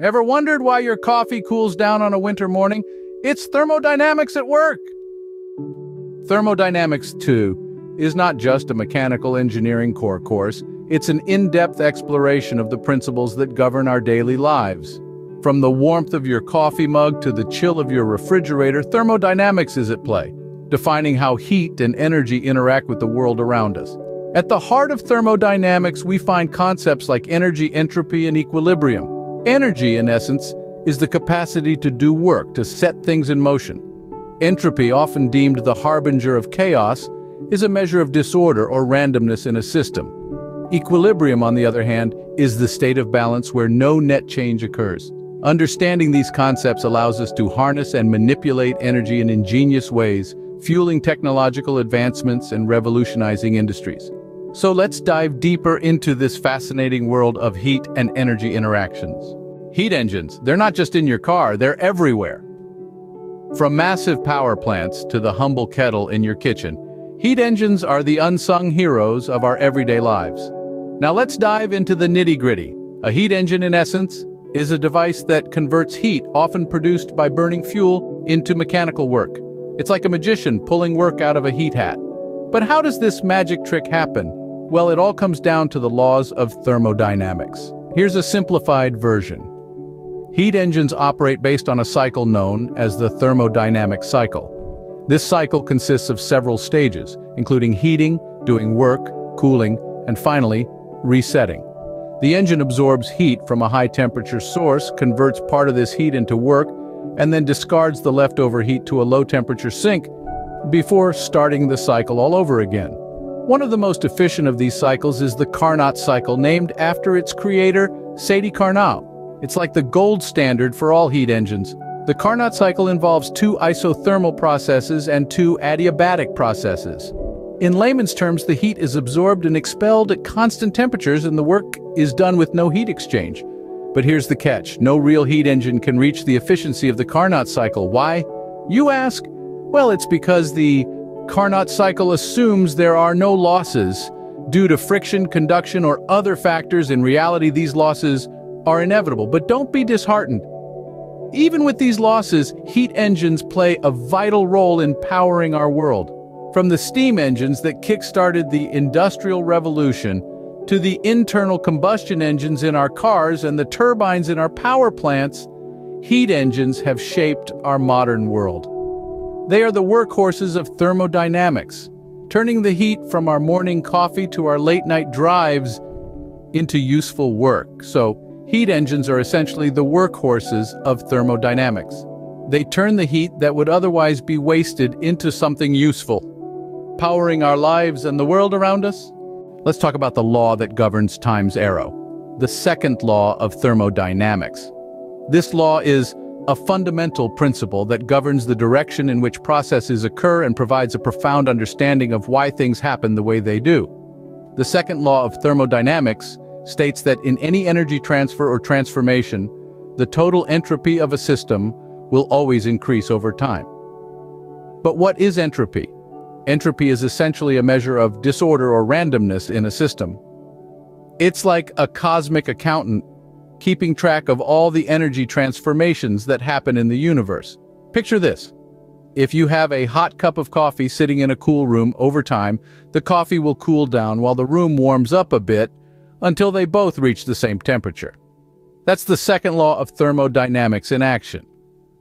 Ever wondered why your coffee cools down on a winter morning? It's thermodynamics at work! Thermodynamics II is not just a mechanical engineering core course, it's an in-depth exploration of the principles that govern our daily lives. From the warmth of your coffee mug to the chill of your refrigerator, thermodynamics is at play, defining how heat and energy interact with the world around us. At the heart of thermodynamics, we find concepts like energy, entropy, and equilibrium. Energy, in essence, is the capacity to do work, to set things in motion. Entropy, often deemed the harbinger of chaos, is a measure of disorder or randomness in a system. Equilibrium, on the other hand, is the state of balance where no net change occurs. Understanding these concepts allows us to harness and manipulate energy in ingenious ways, fueling technological advancements and revolutionizing industries. So let's dive deeper into this fascinating world of heat and energy interactions. Heat engines, they're not just in your car, they're everywhere. From massive power plants to the humble kettle in your kitchen, heat engines are the unsung heroes of our everyday lives. Now let's dive into the nitty-gritty. A heat engine, in essence, is a device that converts heat, often produced by burning fuel, into mechanical work. It's like a magician pulling work out of a heat hat. But how does this magic trick happen? Well, it all comes down to the laws of thermodynamics. Here's a simplified version. Heat engines operate based on a cycle known as the thermodynamic cycle. This cycle consists of several stages, including heating, doing work, cooling, and finally, resetting. The engine absorbs heat from a high-temperature source, converts part of this heat into work, and then discards the leftover heat to a low-temperature sink, before starting the cycle all over again. One of the most efficient of these cycles is the Carnot cycle, named after its creator, Sadi Carnot. It's like the gold standard for all heat engines. The Carnot cycle involves two isothermal processes and two adiabatic processes. In layman's terms, the heat is absorbed and expelled at constant temperatures and the work is done with no heat exchange. But here's the catch, no real heat engine can reach the efficiency of the Carnot cycle. Why, you ask? Well, it's because the Carnot cycle assumes there are no losses due to friction, conduction, or other factors. In reality, these losses are inevitable. But don't be disheartened. Even with these losses, heat engines play a vital role in powering our world. From the steam engines that kick-started the Industrial Revolution to the internal combustion engines in our cars and the turbines in our power plants, heat engines have shaped our modern world. They are the workhorses of thermodynamics, turning the heat from our morning coffee to our late-night drives into useful work. So, heat engines are essentially the workhorses of thermodynamics. They turn the heat that would otherwise be wasted into something useful, powering our lives and the world around us. Let's talk about the law that governs time's arrow, the second law of thermodynamics. This law is a fundamental principle that governs the direction in which processes occur and provides a profound understanding of why things happen the way they do. The second law of thermodynamics states that in any energy transfer or transformation, the total entropy of a system will always increase over time. But what is entropy? Entropy is essentially a measure of disorder or randomness in a system. It's like a cosmic accountant keeping track of all the energy transformations that happen in the universe. Picture this. If you have a hot cup of coffee sitting in a cool room, over time, the coffee will cool down while the room warms up a bit until they both reach the same temperature. That's the second law of thermodynamics in action.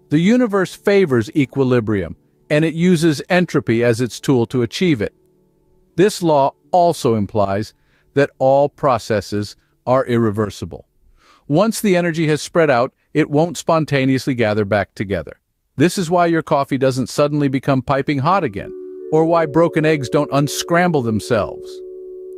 The universe favors equilibrium, and it uses entropy as its tool to achieve it. This law also implies that all processes are irreversible. Once the energy has spread out, it won't spontaneously gather back together. This is why your coffee doesn't suddenly become piping hot again, or why broken eggs don't unscramble themselves.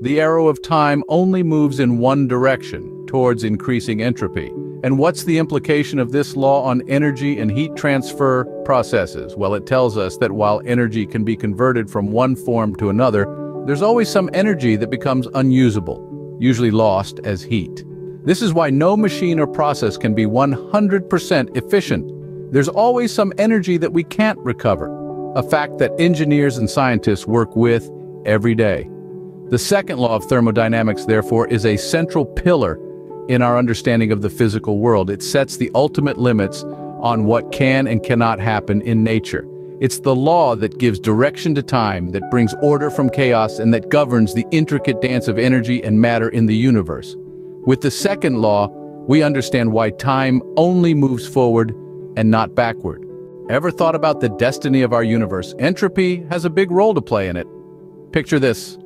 The arrow of time only moves in one direction, towards increasing entropy. And what's the implication of this law on energy and heat transfer processes? Well, it tells us that while energy can be converted from one form to another, there's always some energy that becomes unusable, usually lost as heat. This is why no machine or process can be 100% efficient. There's always some energy that we can't recover, a fact that engineers and scientists work with every day. The second law of thermodynamics, therefore, is a central pillar in our understanding of the physical world. It sets the ultimate limits on what can and cannot happen in nature. It's the law that gives direction to time, that brings order from chaos, and that governs the intricate dance of energy and matter in the universe. With the second law, we understand why time only moves forward and not backward. Ever thought about the destiny of our universe? Entropy has a big role to play in it. Picture this: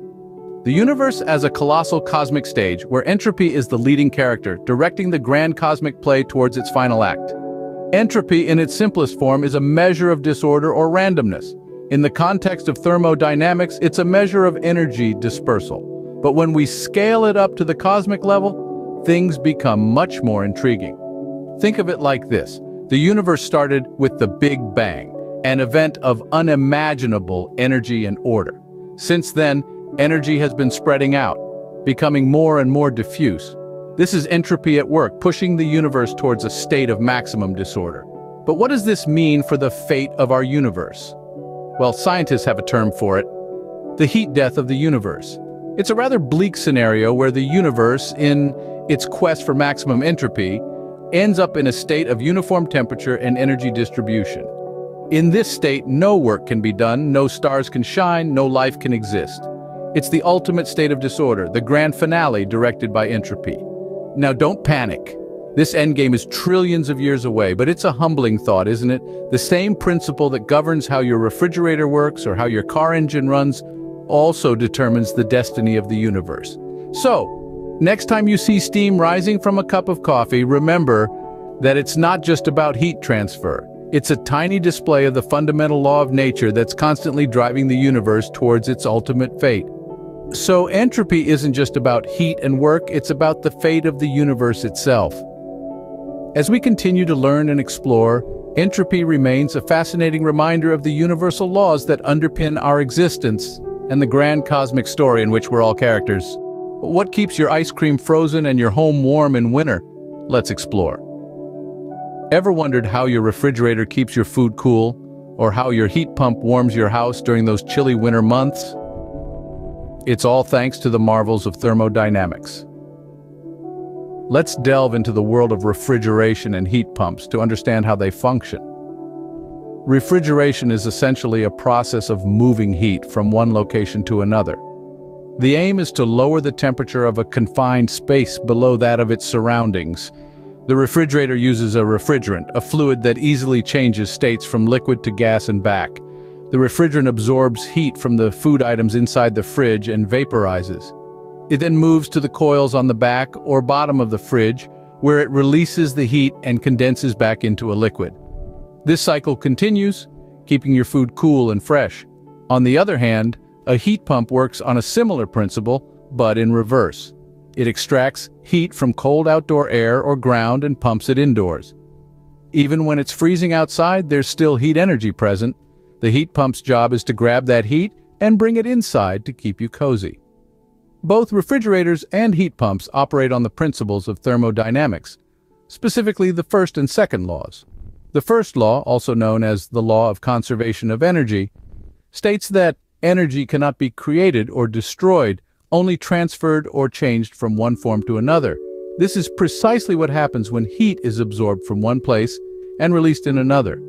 the universe as a colossal cosmic stage where entropy is the leading character, directing the grand cosmic play towards its final act. Entropy in its simplest form is a measure of disorder or randomness. In the context of thermodynamics, it's a measure of energy dispersal. But when we scale it up to the cosmic level, things become much more intriguing. Think of it like this. The universe started with the Big Bang, an event of unimaginable energy and order. Since then, energy has been spreading out, becoming more and more diffuse. This is entropy at work, pushing the universe towards a state of maximum disorder. But what does this mean for the fate of our universe? Well, scientists have a term for it: the heat death of the universe. It's a rather bleak scenario where the universe, in its quest for maximum entropy, ends up in a state of uniform temperature and energy distribution. In this state, no work can be done, no stars can shine, no life can exist. It's the ultimate state of disorder, the grand finale directed by entropy. Now don't panic. This endgame is trillions of years away, but it's a humbling thought, isn't it? The same principle that governs how your refrigerator works or how your car engine runs also determines the destiny of the universe. So, next time you see steam rising from a cup of coffee, remember that it's not just about heat transfer. It's a tiny display of the fundamental law of nature that's constantly driving the universe towards its ultimate fate. So entropy isn't just about heat and work, it's about the fate of the universe itself. As we continue to learn and explore, entropy remains a fascinating reminder of the universal laws that underpin our existence and the grand cosmic story in which we're all characters. What keeps your ice cream frozen and your home warm in winter? Let's explore. Ever wondered how your refrigerator keeps your food cool, or how your heat pump warms your house during those chilly winter months? It's all thanks to the marvels of thermodynamics. Let's delve into the world of refrigeration and heat pumps to understand how they function. Refrigeration is essentially a process of moving heat from one location to another. The aim is to lower the temperature of a confined space below that of its surroundings. The refrigerator uses a refrigerant, a fluid that easily changes states from liquid to gas and back. The refrigerant absorbs heat from the food items inside the fridge and vaporizes. It then moves to the coils on the back or bottom of the fridge, where it releases the heat and condenses back into a liquid. This cycle continues, keeping your food cool and fresh. On the other hand, a heat pump works on a similar principle, but in reverse. It extracts heat from cold outdoor air or ground and pumps it indoors. Even when it's freezing outside, there's still heat energy present. The heat pump's job is to grab that heat and bring it inside to keep you cozy. Both refrigerators and heat pumps operate on the principles of thermodynamics, specifically the first and second laws. The first law, also known as the law of conservation of energy, states that energy cannot be created or destroyed, only transferred or changed from one form to another. This is precisely what happens when heat is absorbed from one place and released in another.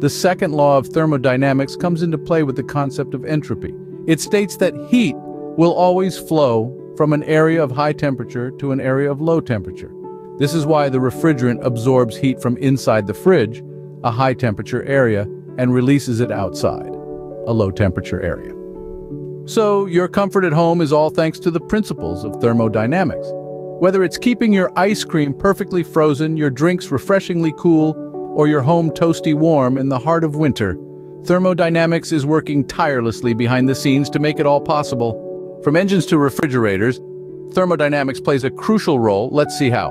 The second law of thermodynamics comes into play with the concept of entropy. It states that heat will always flow from an area of high temperature to an area of low temperature. This is why the refrigerant absorbs heat from inside the fridge, a high temperature area, and releases it outside, a low temperature area. So your comfort at home is all thanks to the principles of thermodynamics. Whether it's keeping your ice cream perfectly frozen, your drinks refreshingly cool, or your home toasty warm in the heart of winter, thermodynamics is working tirelessly behind the scenes to make it all possible. From engines to refrigerators, thermodynamics plays a crucial role. Let's see how.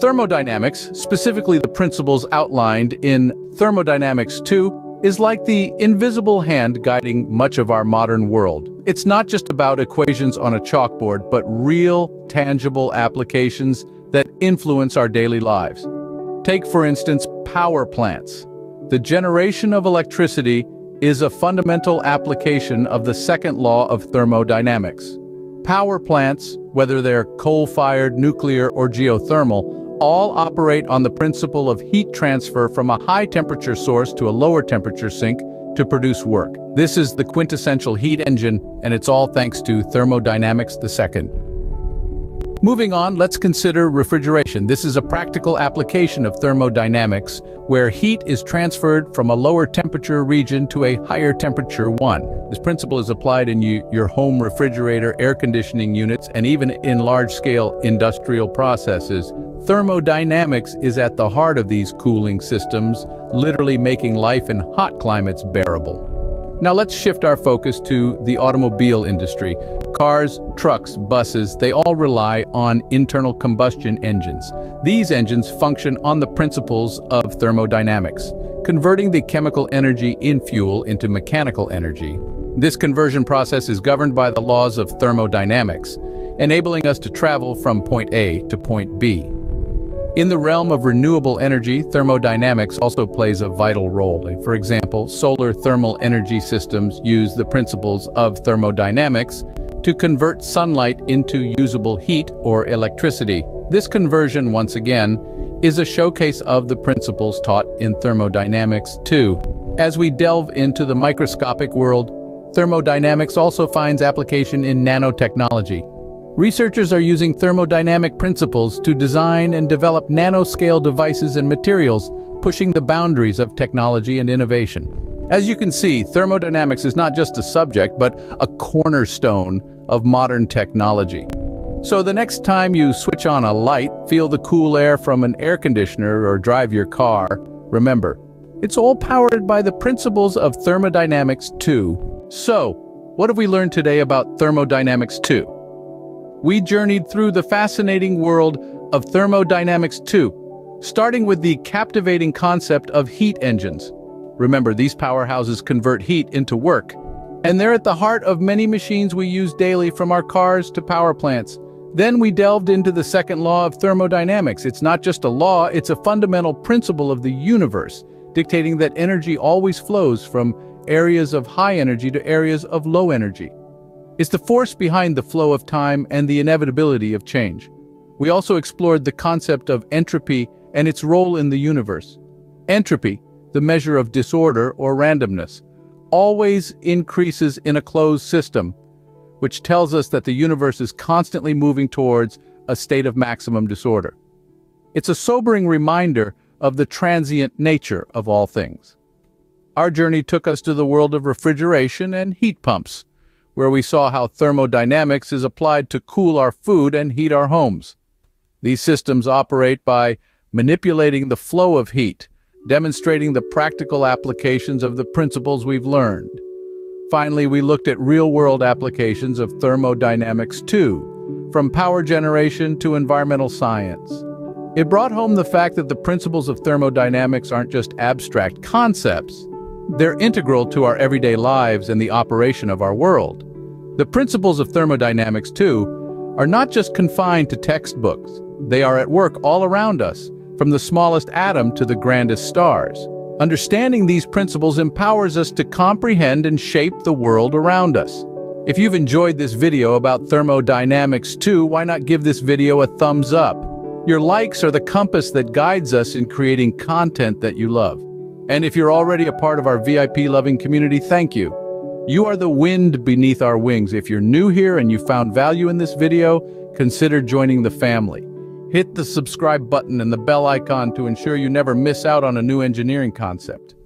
Thermodynamics, specifically the principles outlined in Thermodynamics II, is like the invisible hand guiding much of our modern world. It's not just about equations on a chalkboard, but real, tangible applications that influence our daily lives. Take, for instance, power plants. The generation of electricity is a fundamental application of the second law of thermodynamics. Power plants whether they're coal-fired, nuclear, or geothermal, all operate on the principle of heat transfer from a high-temperature source to a lower-temperature sink to produce work. This is the quintessential heat engine, and it's all thanks to Thermodynamics II. Moving on, let's consider refrigeration. This is a practical application of thermodynamics, where heat is transferred from a lower temperature region to a higher temperature one. This principle is applied in your home refrigerator, air conditioning units, and even in large-scale industrial processes. Thermodynamics is at the heart of these cooling systems, literally making life in hot climates bearable. Now let's shift our focus to the automobile industry. Cars, trucks, buses, they all rely on internal combustion engines. These engines function on the principles of thermodynamics, converting the chemical energy in fuel into mechanical energy. This conversion process is governed by the laws of thermodynamics, enabling us to travel from point A to point B. In the realm of renewable energy, thermodynamics also plays a vital role. For example, solar thermal energy systems use the principles of thermodynamics to convert sunlight into usable heat or electricity. This conversion, once again, is a showcase of the principles taught in Thermodynamics II. As we delve into the microscopic world, thermodynamics also finds application in nanotechnology. Researchers are using thermodynamic principles to design and develop nanoscale devices and materials, pushing the boundaries of technology and innovation. As you can see, thermodynamics is not just a subject, but a cornerstone of modern technology. So the next time you switch on a light, feel the cool air from an air conditioner, or drive your car, remember, it's all powered by the principles of Thermodynamics II. So, what have we learned today about Thermodynamics II? We journeyed through the fascinating world of Thermodynamics II, starting with the captivating concept of heat engines. Remember, these powerhouses convert heat into work, and they're at the heart of many machines we use daily, from our cars to power plants. Then we delved into the second law of thermodynamics. It's not just a law, it's a fundamental principle of the universe, dictating that energy always flows from areas of high energy to areas of low energy. It's the force behind the flow of time and the inevitability of change. We also explored the concept of entropy and its role in the universe. Entropy, the measure of disorder or randomness, always increases in a closed system, which tells us that the universe is constantly moving towards a state of maximum disorder. It's a sobering reminder of the transient nature of all things. Our journey took us to the world of refrigeration and heat pumps, where we saw how thermodynamics is applied to cool our food and heat our homes. These systems operate by manipulating the flow of heat, demonstrating the practical applications of the principles we've learned. Finally, we looked at real-world applications of Thermodynamics II, from power generation to environmental science. It brought home the fact that the principles of thermodynamics aren't just abstract concepts. They're integral to our everyday lives and the operation of our world. The principles of Thermodynamics II are not just confined to textbooks. They are at work all around us, from the smallest atom to the grandest stars. Understanding these principles empowers us to comprehend and shape the world around us. If you've enjoyed this video about Thermodynamics II, why not give this video a thumbs up? Your likes are the compass that guides us in creating content that you love. And if you're already a part of our VIP-loving community, thank you. You are the wind beneath our wings. If you're new here and you found value in this video, consider joining the family. Hit the subscribe button and the bell icon to ensure you never miss out on a new engineering concept.